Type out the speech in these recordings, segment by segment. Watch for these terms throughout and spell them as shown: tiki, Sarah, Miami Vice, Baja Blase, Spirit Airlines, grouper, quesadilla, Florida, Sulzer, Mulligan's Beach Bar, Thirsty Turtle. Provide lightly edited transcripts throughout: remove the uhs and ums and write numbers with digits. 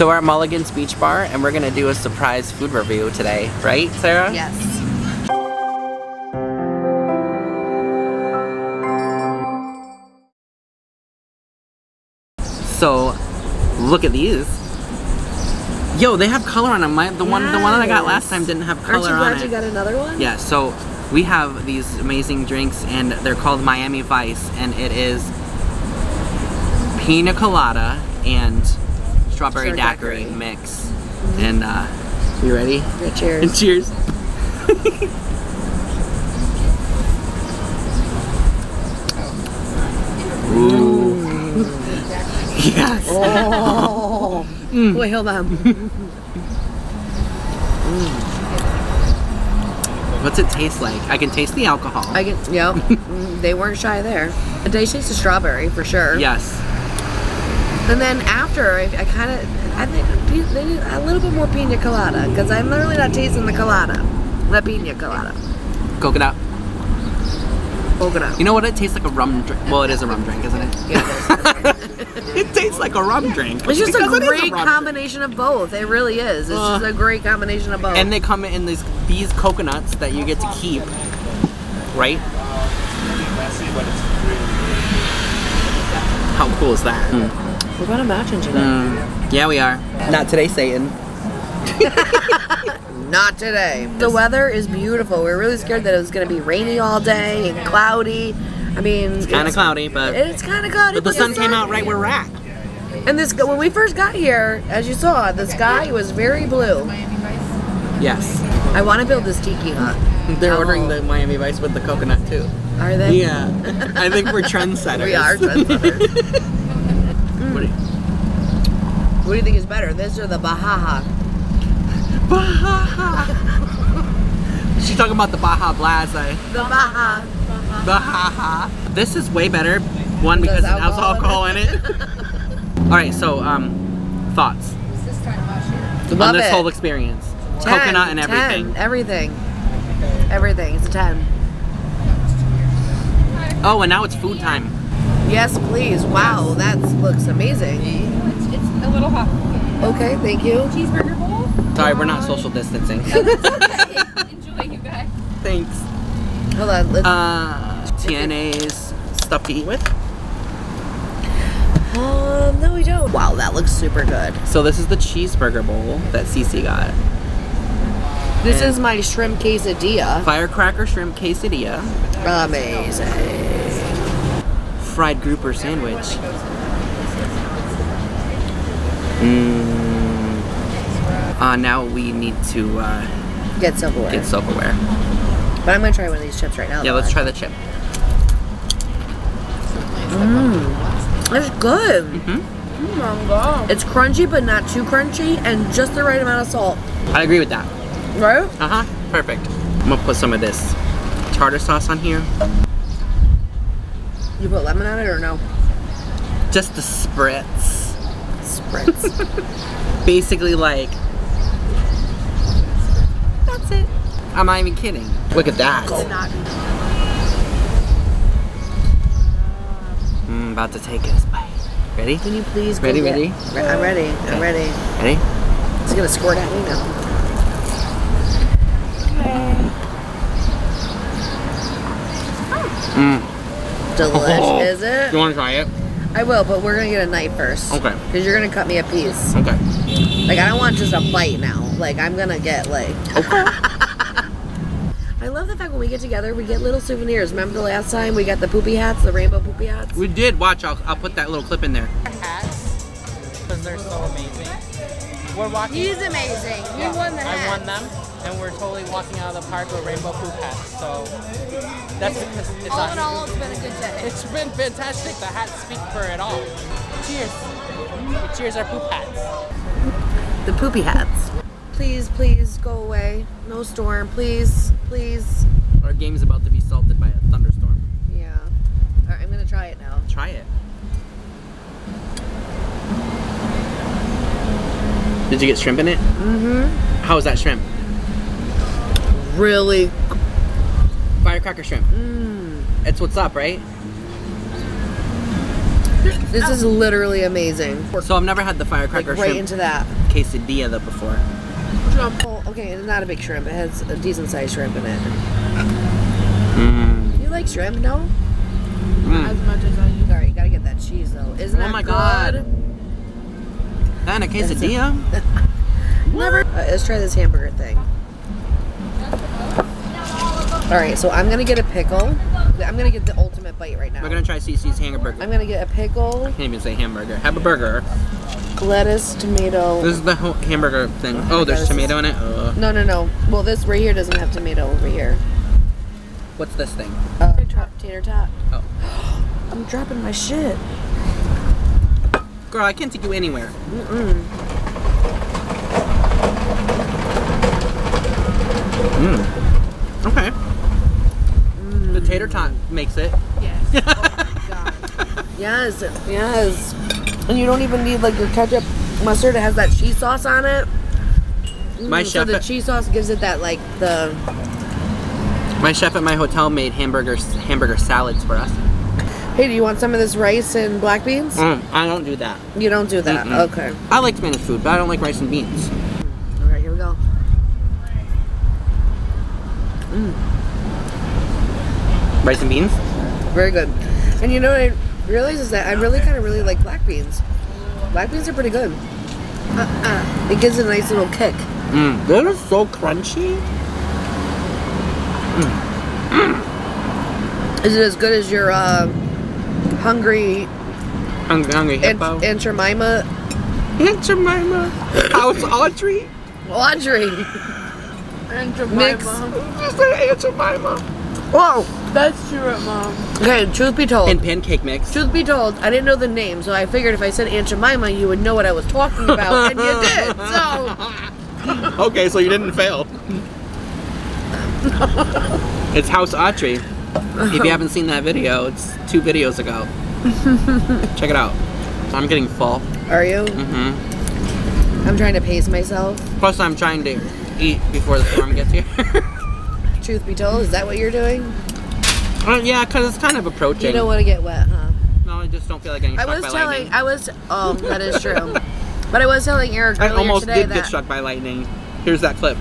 So we're at Mulligan's Beach Bar and we're gonna do a surprise food review today, right, Sarah? Yes. So, look at these. Yo, they have color on them. The one that I got last time didn't have color on it. Aren't you glad you got another one? Yeah, so we have these amazing drinks and they're called Miami Vice and it is piña colada and strawberry daiquiri mix. Mm-hmm. And you ready? Yeah, cheers. Cheers. Ooh. Yes. Oh. Mm. Wait, hold on. Mm. What's it taste like? I can taste the alcohol. Yep. They weren't shy there. It tastes of strawberry for sure. Yes. And then after, I think they need a little bit more piña colada because I'm literally not tasting the colada, the piña colada. Coconut. Coconut. You know what? It tastes like a rum drink. Well, it is a rum drink, isn't it? Yeah, it is. It tastes like a rum drink. It's just a great combination of both. It really is. It's just a great combination of both. And they come in these coconuts that you get to keep, right? How cool is that? Mm. We're gonna match in today. Mm. Yeah, we are. Not today, Satan. Not today. The weather is beautiful. We were really scared that it was gonna be rainy all day and cloudy. I mean, it's kind of cloudy, but it's kind of cloudy. But the sun came out right where we're at. And this, when we first got here, as you saw, the sky was very blue. Yes. I want to build this tiki hut. They're ordering the Miami Vice with the coconut too. Are they? Yeah. I think we're trendsetters. We are trendsetters. Mm. What do you think is better, this or the Baja? Baja. She's talking about the Baja Blase. The Baja. This is way better. One, because it has alcohol in it. Alright, so thoughts on this whole experience. Coconut and everything. Everything. It's a 10. Oh, and now it's food time. Yes, please. Wow, that looks amazing. It's a little hot. Okay, thank you. Cheeseburger bowl? Sorry, we're not social distancing. Enjoy, you guys. Thanks. Hold on, let's... TNA's stuff to eat with? No we don't. Wow, that looks super good. So this is the cheeseburger bowl that Cece got. This is my shrimp quesadilla. Firecracker shrimp quesadilla. Amazing. Fried grouper sandwich. Mmm. Now we need to get silverware. But I'm gonna try one of these chips right now. Yeah, let's try the chip. Mmm, it's good. Mm-hmm. Oh my God. It's crunchy, but not too crunchy, and just the right amount of salt. I agree with that. Right? Uh-huh, perfect. I'm gonna put some of this tartar sauce on here. You put lemon on it or no? Just the spritz. Spritz. Basically like, that's it. I'm not even kidding. Look at that. I'm about to take this bite. Ready? Can you please ready? I'm ready. Okay. I'm ready. Ready? It's gonna squirt at me now. Mmm. Delicious, is it? You wanna try it? I will, but we're gonna get a knife first. Okay. Because you're gonna cut me a piece. Okay. Like I don't want just a bite now. Like I'm gonna get like. Okay. I love the fact when we get together, we get little souvenirs. Remember the last time we got the poopy hats, the rainbow poopy hats? We did. Watch, I'll put that little clip in there. Hats, because they're so amazing. We're walking. He's amazing. You won the hats. I won them, and we're totally walking out of the park with rainbow poop hats. So that's because it's all awesome. In all, it's been a good day. It's been fantastic. The hats speak for it all. Cheers. But cheers our poop hats. The poopy hats. Please, please go away. No storm, please, please. Our game's about to be salted by a thunderstorm. Yeah. All right, I'm gonna try it now. Try it. Did you get shrimp in it? Mm-hmm. How was that shrimp? Really? Firecracker shrimp. Mmm. It's what's up, right? This is literally amazing. So I've never had the firecracker shrimp into that quesadilla though before. Oh, okay, it's not a big shrimp. It has a decent sized shrimp in it. Mm. You like shrimp, no? Mm. As much as I do. Sorry, you gotta get that cheese though. Isn't that good? And a quesadilla. Never. Let's try this hamburger thing. All right, so I'm gonna get a pickle. I'm gonna get the ultimate bite right now. We're gonna try CeCe's hamburger. I'm gonna get a pickle. I can't even say hamburger. Have a burger. Lettuce, tomato. This is the hamburger thing. Oh, there's tomato in it? No, no, no. Well, this right here doesn't have tomato over here. What's this thing? Tater tot. Oh. I'm dropping my shit. Girl, I can't take you anywhere. Okay. The tater tot makes it. Yes. Oh my God. Yes. Yes. And you don't even need like your ketchup mustard. It has that cheese sauce on it. My chef. So the cheese sauce gives it that like the. My chef at my hotel made hamburger salads for us. Hey, do you want some of this rice and black beans? I don't do that. You don't do that. Okay. I like Spanish food, but I don't like rice and beans. All right, here we go. Rice and beans? Very good. And you know what I realized is that I really kind of really like black beans. Black beans are pretty good. It gives it a nice little kick. They're just so crunchy. Is it as good as your hungry hippo? Aunt Jemima? Aunt Jemima. How's Audrey? Audrey. Aunt Jemima. Mix. Just say Aunt Jemima. Whoa! That's true, Mom. Okay, truth be told. And pancake mix. Truth be told, I didn't know the name, so I figured if I said Aunt Jemima, you would know what I was talking about, and you did, so. Okay, so you didn't fail. It's House Autry. If you haven't seen that video, it's 2 videos ago. Check it out. I'm getting full. Are you? Mm-hmm. I'm trying to pace myself. Plus, I'm trying to eat before the storm gets here. Truth be told, is that what you're doing? Yeah, because it's kind of approaching. You don't want to get wet, huh? No, I just don't feel like getting struck by lightning. Oh, that is true. But I was telling Eric earlier today that... I almost did get struck by lightning. Here's that clip.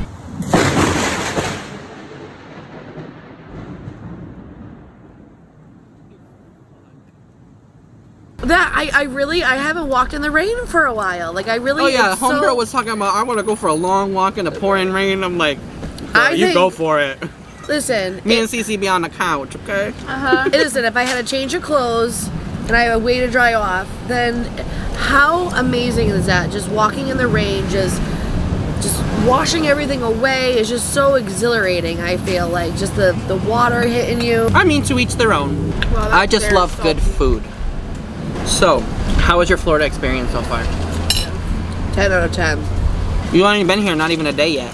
I haven't walked in the rain for a while. Like, I really... Oh, yeah, homegirl was talking about, I want to go for a long walk in the pouring rain. I'm like... Girl, you think, go for it. Listen. Me and CeCe be on the couch, okay? Listen, if I had a change of clothes and I had a way to dry off, then how amazing is that? Just walking in the rain, just washing everything away is just so exhilarating, I feel like. Just the water hitting you. I mean, to each their own. Wow, I just love good food. So, how was your Florida experience so far? 10 out of 10. You haven't even been here, not even a day yet.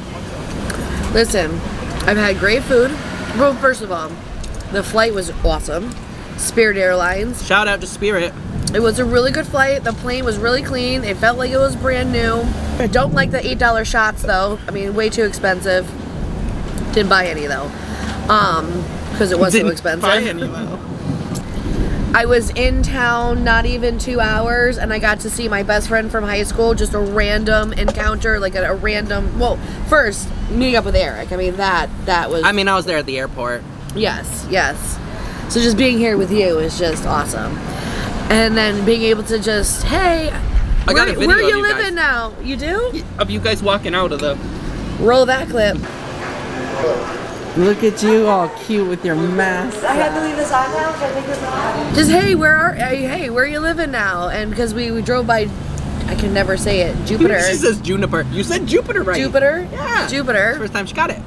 Listen, I've had great food. Well, first of all, the flight was awesome. Spirit Airlines. Shout out to Spirit. It was a really good flight. The plane was really clean. It felt like it was brand new. I don't like the $8 shots though. I mean, way too expensive. Didn't buy any though. Because it was too expensive. Buy any though. I was in town not even 2 hours and I got to see my best friend from high school, just a random encounter, like a random, well, first, meeting up with Eric. I mean, that was... I mean, I was there at the airport. Yes, yes. So just being here with you is just awesome. And then being able to just, hey, where are you living now? You do? Of you guys walking out of the... Roll that clip. Look at you all cute with your mask. I had to leave this on now because I think it's not. Just hey, where are you living now? And because we drove by, I can never say it, Jupiter. She says Juniper. You said Jupiter, right? Jupiter? Yeah. Jupiter. First time she got it.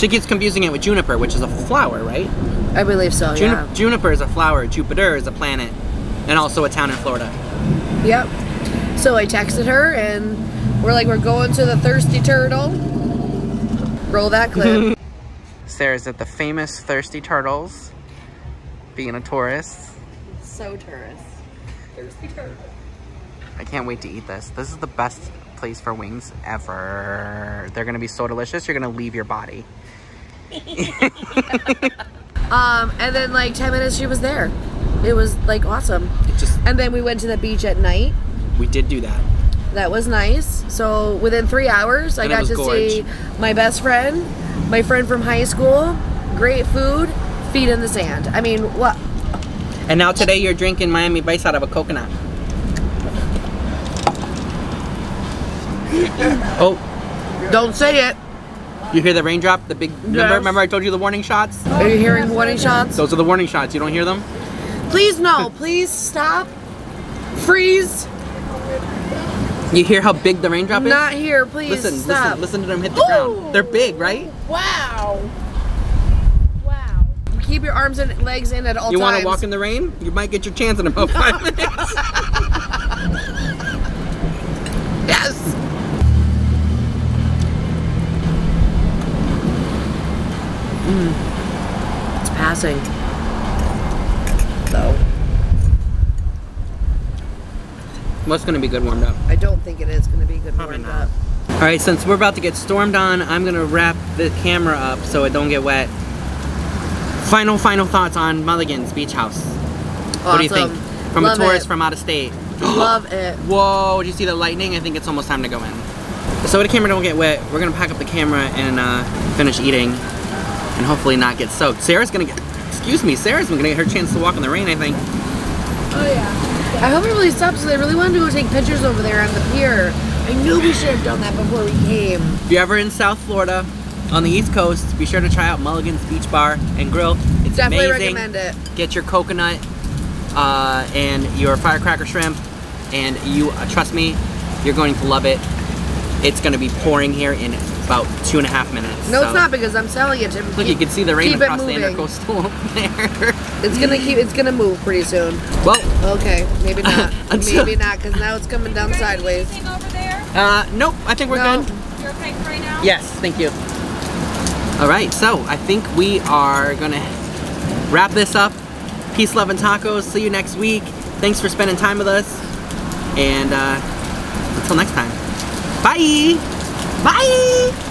She keeps confusing it with Juniper, which is a flower, right? I believe so, yeah. Juniper is a flower, Jupiter is a planet, and also a town in Florida. Yep. So I texted her and we're going to the Thirsty Turtle. Roll that clip. Sarah's at the famous Thirsty Turtles, being a tourist. So tourist. Thirsty Turtle. I can't wait to eat this. This is the best place for wings ever. They're gonna be so delicious, you're gonna leave your body. And then like 10 minutes she was there. It was like awesome. It just, and then we went to the beach at night. We did do that. That was nice. So within 3 hours, I got to see my best friend, my friend from high school, great food, feet in the sand. I mean, what? And now today you're drinking Miami Vice out of a coconut. Oh, don't say it. You hear the raindrop, the big, yes. remember I told you the warning shots? Are you hearing warning shots? Those are the warning shots, you don't hear them? Please no, please stop, freeze. You hear how big the raindrop is? Not here, please stop. Listen to them hit the ground. They're big, right? Wow. Wow. Keep your arms and legs in at all times. You want to walk in the rain? You might get your chance in about 5 minutes. Yes. Mm. It's passing. So. What's going to be good warmed up? I don't think it is going to be good warmed up. All right, since we're about to get stormed on, I'm going to wrap the camera up so it don't get wet. Final thoughts on Mulligan's Beach House. Awesome. What do you think? From a tourist from out of state. Love it. Whoa, did you see the lightning? I think it's almost time to go in. So the camera don't get wet, we're going to pack up the camera and finish eating. And hopefully not get soaked. Sarah's gonna get her chance to walk in the rain, I think. Oh yeah. I hope it really stops, because I really wanted to go take pictures over there on the pier. I knew we should have done that before we came. If you're ever in South Florida, on the East Coast, be sure to try out Mulligan's Beach Bar and Grill. It's definitely amazing. Recommend it. Get your coconut and your firecracker shrimp, and you, trust me, you're going to love it. It's gonna be pouring here in about 2.5 minutes. No, so. It's not, because I'm selling it to him. Look, you can see the rain across the intercoastal over there. It's gonna keep, it's gonna move pretty soon. Well, okay, maybe not. Maybe not, because now it's coming down sideways. Anything over there? Nope, I think we're good. You're okay for right now? Yes, thank you. All right, so I think we are gonna wrap this up. Peace, love, and tacos. See you next week. Thanks for spending time with us, and until next time. Bye! Bye!